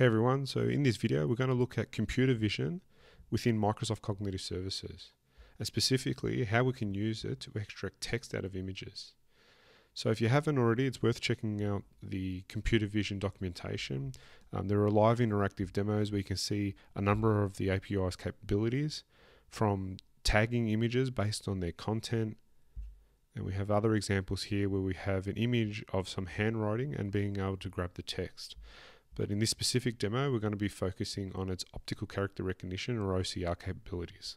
Hey everyone, so in this video we're going to look at computer vision within Microsoft Cognitive Services, and specifically how we can use it to extract text out of images. So if you haven't already, it's worth checking out the computer vision documentation. There are live interactive demos where you can see a number of the API's capabilities, from tagging images based on their content, and we have other examples here where we have an image of some handwriting and being able to grab the text. But in this specific demo, we're going to be focusing on its optical character recognition, or OCR, capabilities.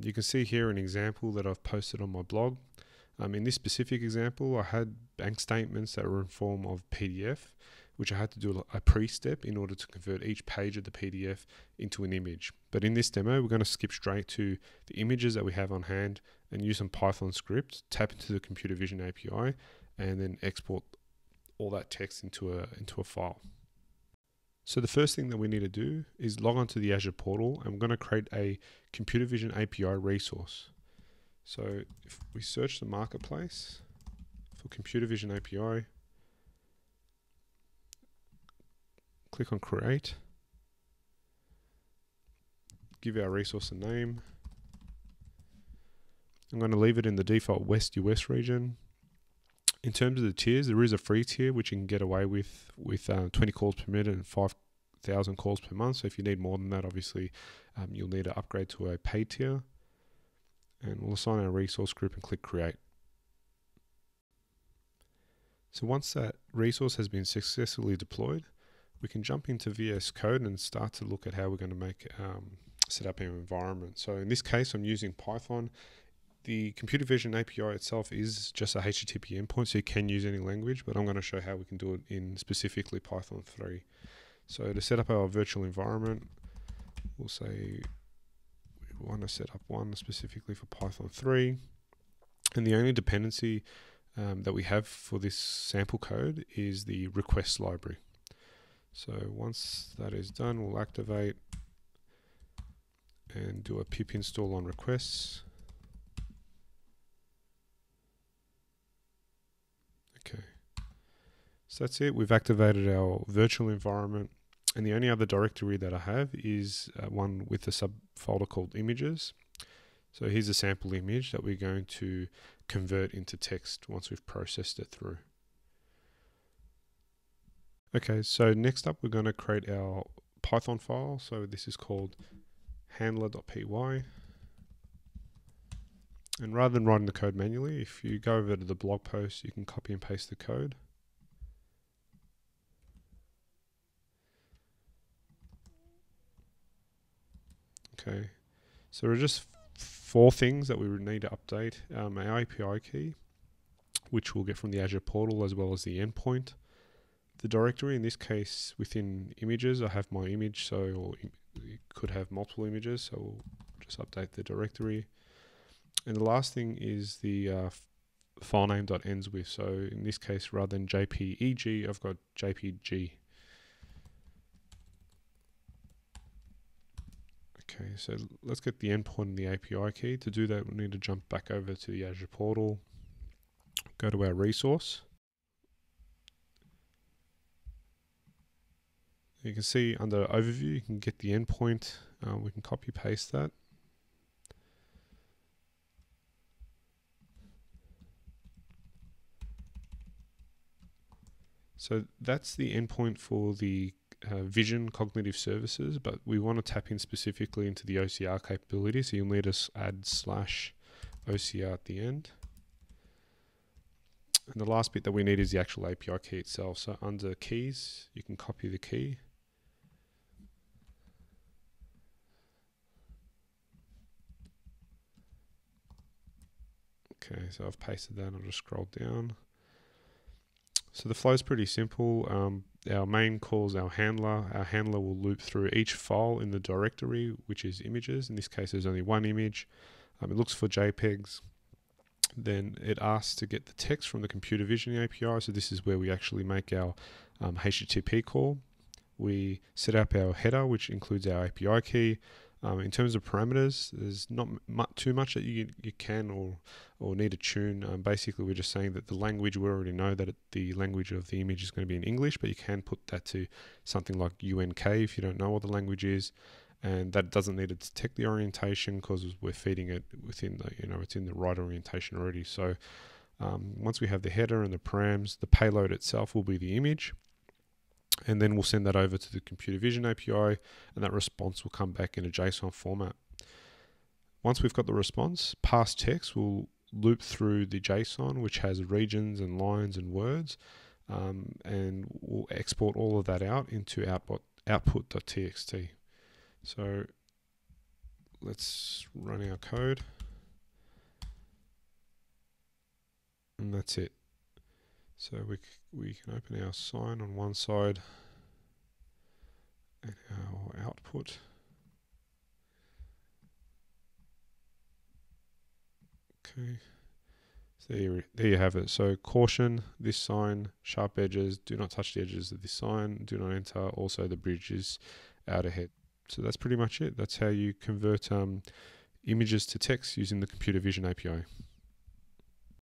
You can see here an example that I've posted on my blog. In this specific example, I had bank statements that were in form of PDF, which I had to do a pre-step in order to convert each page of the PDF into an image. But in this demo, we're going to skip straight to the images that we have on hand and use some Python script, tap into the computer vision API, and then export all that text into a file. So the first thing that we need to do is log onto the Azure portal, and we're going to create a computer vision API resource. So if we search the marketplace for computer vision API, click on create, give our resource a name. I'm going to leave it in the default West US region. In terms of the tiers, there is a free tier which you can get away with 20 calls per minute and 5,000 calls per month. So if you need more than that, obviously you'll need to upgrade to a paid tier. And we'll assign our resource group and click create. So once that resource has been successfully deployed, we can jump into VS Code and start to look at how we're going to set up our environment. So in this case, I'm using Python. The computer vision API itself is just a HTTP endpoint, so you can use any language, but I'm going to show how we can do it in specifically Python 3. So to set up our virtual environment, we'll say we want to set up one specifically for Python 3. And the only dependency that we have for this sample code is the requests library. So once that is done, we'll activate and do a pip install on requests. Okay, so that's it. We've activated our virtual environment, and the only other directory that I have is one with a subfolder called images. So here's a sample image that we're going to convert into text once we've processed it through. Okay, so next up we're going to create our Python file. So this is called handler.py. And rather than writing the code manually, if you go over to the blog post, you can copy and paste the code. Okay, so there are just four things that we would need to update. Our API key, which we'll get from the Azure portal, as well as the endpoint. The directory, in this case within images, I have my image, so you could have multiple images, so we'll just update the directory. And the last thing is the file name dot ends with, so in this case rather than JPEG, I've got JPG. Okay, so let's get the endpoint and the API key. To do that, we need to jump back over to the Azure portal, go to our resource. You can see under overview, you can get the endpoint. We can copy paste that. So that's the endpoint for the vision cognitive services, but we want to tap in specifically into the OCR capability. So you'll need to add /OCR at the end. And the last bit that we need is the actual API key itself. So under keys, you can copy the key. Okay, so I've pasted that, I'll just scroll down. So the flow is pretty simple. Our main calls our handler. Our handler will loop through each file in the directory, which is images. In this case, there's only one image. It looks for JPEGs. Then it asks to get the text from the computer vision API. So this is where we actually make our HTTP call. We set up our header, which includes our API key. In terms of parameters, there's not too much that you can or need to tune. Basically, we're just saying that the language, we already know that the language of the image is going to be in English, but you can put that to something like UNK if you don't know what the language is. And that doesn't need to detect the orientation because we're feeding it within the, it's in the right orientation already. So once we have the header and the params, the payload itself will be the image. And then we'll send that over to the Computer Vision API, and that response will come back in a JSON format. Once we've got the response, parse text will loop through the JSON, which has regions and lines and words, and we'll export all of that out into output.txt. So let's run our code, and that's it. So we can open our sign on one side and our output. Okay, so there you have it. So caution, this sign, sharp edges, do not touch the edges of this sign, do not enter, also the bridge is out ahead. So that's pretty much it. That's how you convert images to text using the Computer Vision API.